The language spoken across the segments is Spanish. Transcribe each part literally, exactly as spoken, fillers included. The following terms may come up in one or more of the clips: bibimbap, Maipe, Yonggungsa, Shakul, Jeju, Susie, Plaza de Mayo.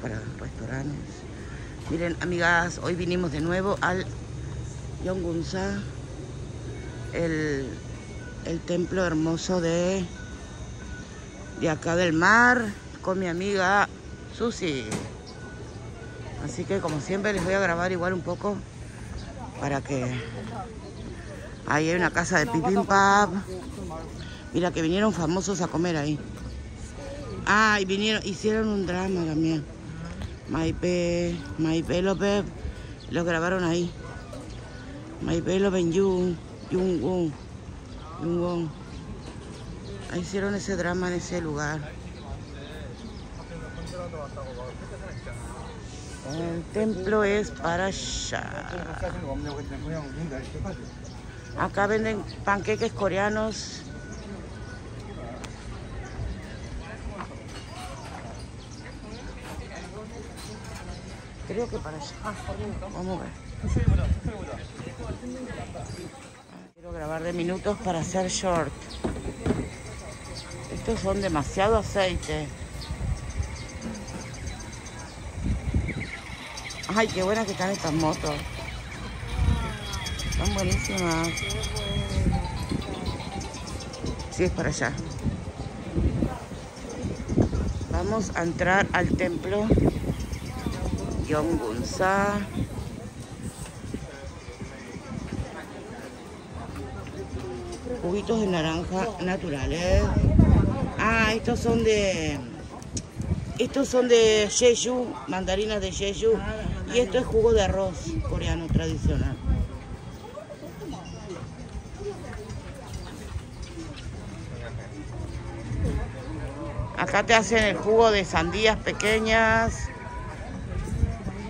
para restaurantes. Miren, amigas, hoy vinimos de nuevo al Yonggungsa, el, el templo hermoso de, de acá del mar, con mi amiga Susie. Así que, como siempre, les voy a grabar igual un poco para que... Ahí hay una casa de bibimbap. Mira que vinieron famosos a comer ahí. Ah, y vinieron, hicieron un drama también. Maipe, Maipe López, los grabaron ahí. Maipe López, Yonggungsa, Yonggungsa. Ahí hicieron ese drama en ese lugar. El templo es para allá. Acá venden panqueques coreanos. Creo que para allá. Vamos a ver. Quiero grabar de minutos para hacer short. Estos son demasiado aceite. Ay, qué buenas que están estas motos. Están buenísimas. Sí, es para allá. Vamos a entrar al templo Yonggungsa. Juguitos de naranja naturales. Ah, estos son de... Estos son de Jeju, mandarinas de Jeju. Y esto es jugo de arroz coreano tradicional. Acá te hacen el jugo de sandías pequeñas,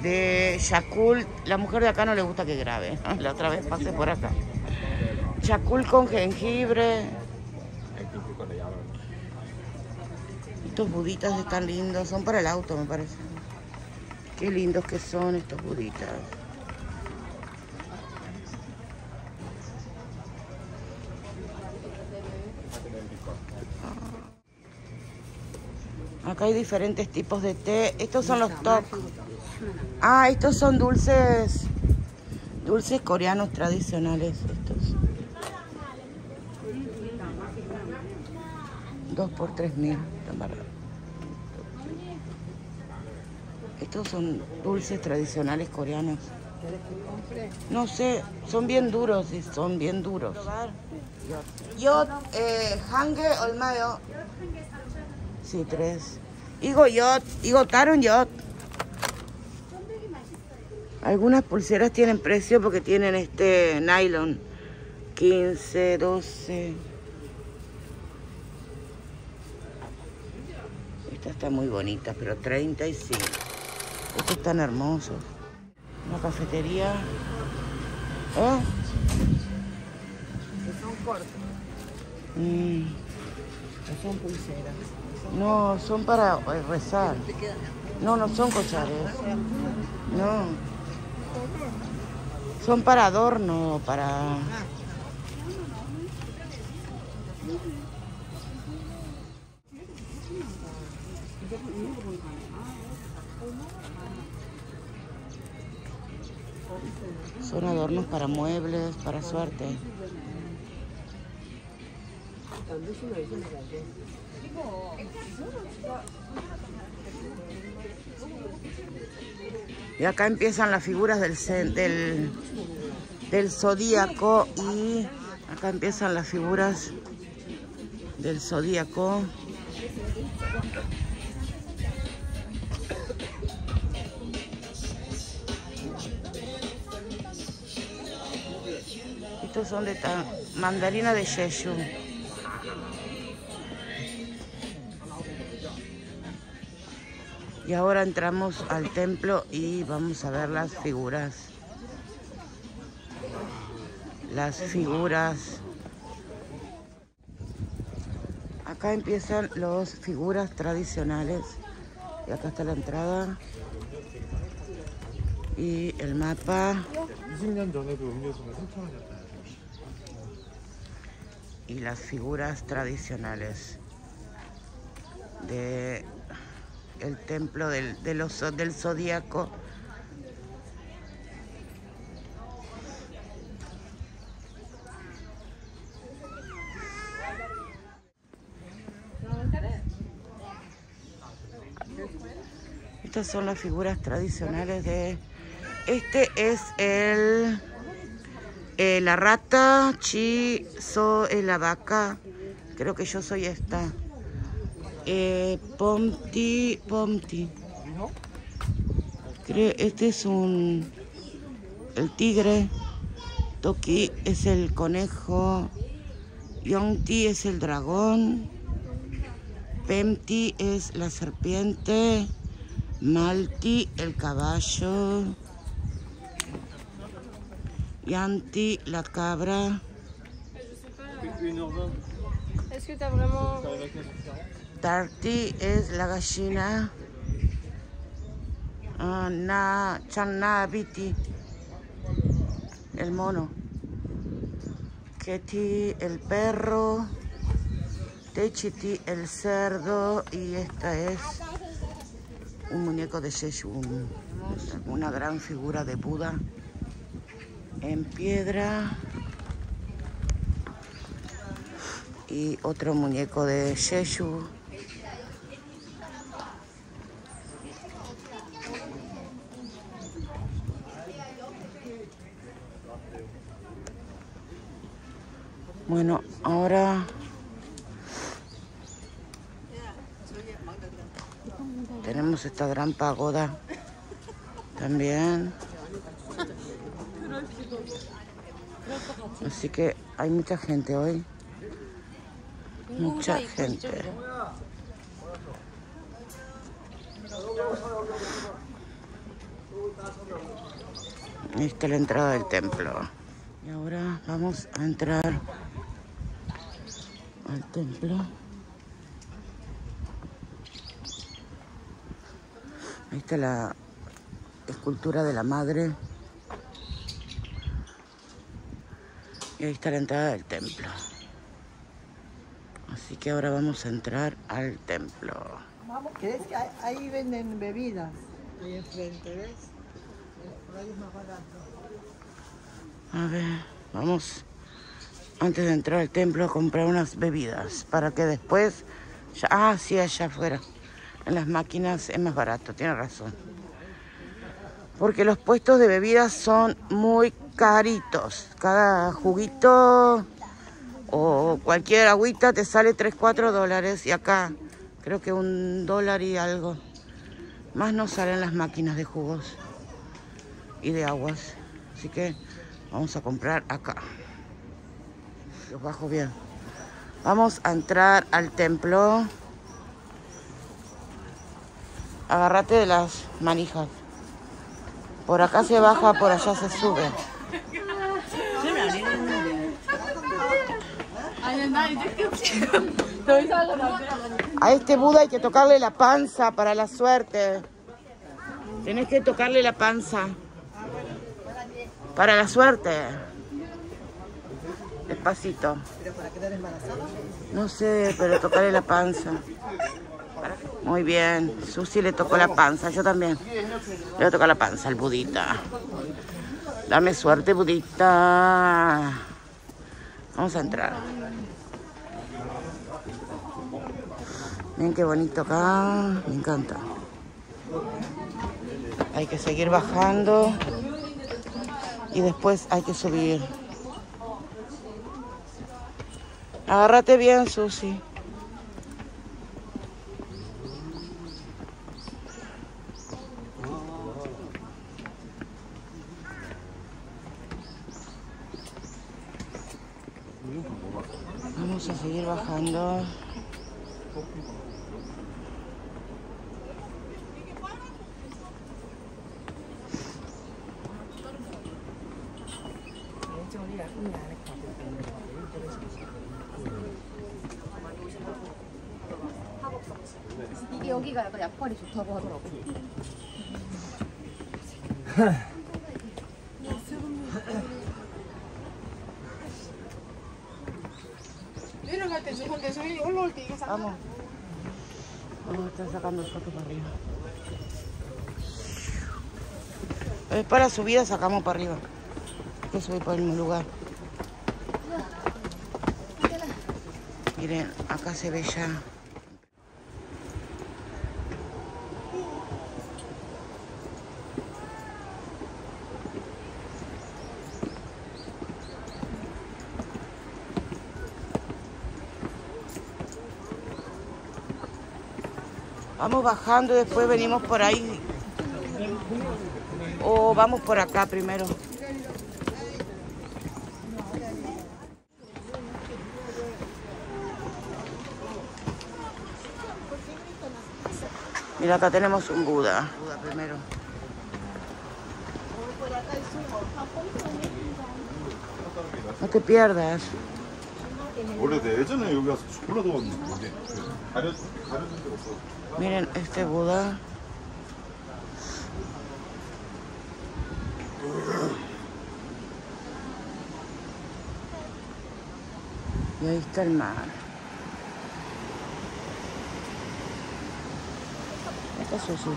de Shakul. La mujer de acá no le gusta que grabe. La otra vez pasé por acá. Shakul con jengibre. Estos buditas están lindos. Son para el auto, me parece. Qué lindos que son estos buditas. Acá hay diferentes tipos de té. Estos son los top. Ah, estos son dulces. Dulces coreanos tradicionales estos. Dos por tres mil. Estos son dulces tradicionales coreanos. No sé, son bien duros y son bien duros. Yo, eh, hange olmayo. Sí, tres. Higo yot, higo taron yot. Algunas pulseras tienen precio porque tienen este nylon. quince, doce. Esta está muy bonita, pero treinta y cinco. Estos están hermosos. Una cafetería. ¿Eh? Que son cortos. Mm. Que son pulseras. No, son para rezar. No, no son collares. No. Son para adorno, para... Son adornos para muebles, para suerte. Y acá empiezan las figuras del, del, del zodíaco. Y acá empiezan las figuras del zodíaco. Estos son de ta, mandarina de Jeju. Y ahora entramos al templo y vamos a ver las figuras. Las figuras. Acá empiezan las figuras tradicionales. Y acá está la entrada. Y el mapa. Y las figuras tradicionales de... el templo del, de los, del zodíaco. Estas son las figuras tradicionales de... Este es el... Eh, la rata, chi, so, eh, la vaca, creo que yo soy esta. Eh, Pomti, Pomti. Creo, este es un... el tigre. Toki es el conejo. Yongti es el dragón. Pemti es la serpiente. Malti, el caballo. Yanti, la cabra. Tarti es la gallina. Uh, na, Channa Biti, el mono. Keti, el perro. Techiti, el cerdo. Y esta es un muñeco de Jeju, una gran figura de Buda en piedra y otro muñeco de Jeju. Bueno, ahora tenemos esta gran pagoda también. Así que hay mucha gente hoy. Mucha gente. Esta es la entrada del templo. Y ahora vamos a entrar al templo. Ahí está la escultura de la madre. Y ahí está la entrada del templo. Así que ahora vamos a entrar al templo. ¿Crees que ahí venden bebidas? Ahí enfrente, ¿ves? Por ahí es más barato. A ver, vamos antes de entrar al templo a comprar unas bebidas para que después... Ya, ah, sí, allá afuera. En las máquinas es más barato, tiene razón. Porque los puestos de bebidas son muy caritos. Cada juguito o cualquier agüita te sale tres, cuatro dólares. Y acá creo que un dólar y algo. Más no salen las máquinas de jugos y de aguas. Así que vamos a comprar acá. Los bajo bien. Vamos a entrar al templo. Agárrate de las manijas. Por acá se baja, por allá se sube. A este Buda hay que tocarle la panza para la suerte. Tenés que tocarle la panza para la suerte. Despacito. No sé, pero tocarle la panza. Muy bien, Susie le tocó la panza, yo también. Le voy a tocar la panza al budita. Dame suerte, budita. Vamos a entrar. Miren qué bonito acá, me encanta. Hay que seguir bajando y después hay que subir. Agárrate bien, Susie. Vamos a seguir bajando. Vamos. Vamos a estar sacando el foto para arriba. Es para subida, sacamos para arriba. Hay que subir por el mismo lugar. Miren, acá se ve ya. Vamos bajando y después venimos por ahí. O vamos por acá primero. Mira, acá tenemos un Buda. Buda primero. No te pierdas. Miren este Buda. Y ahí está el mar. Esta es Susie.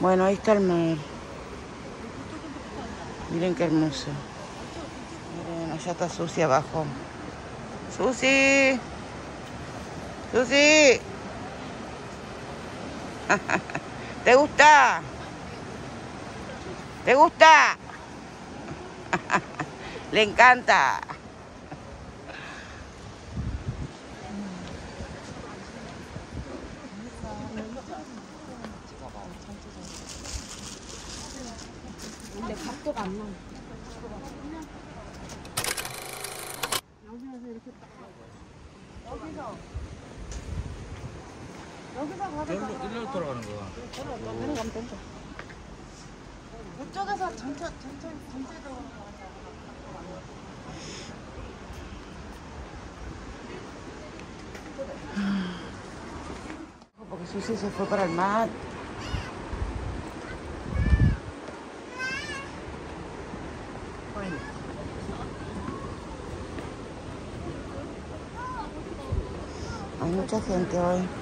Bueno, ahí está el mar. Miren qué hermoso. Miren, allá está Susie abajo. Susie, Susie, ¿te gusta? ¿Te gusta? Le encanta. Porque Susie se fue para el mar. Hay mucha gente hoy.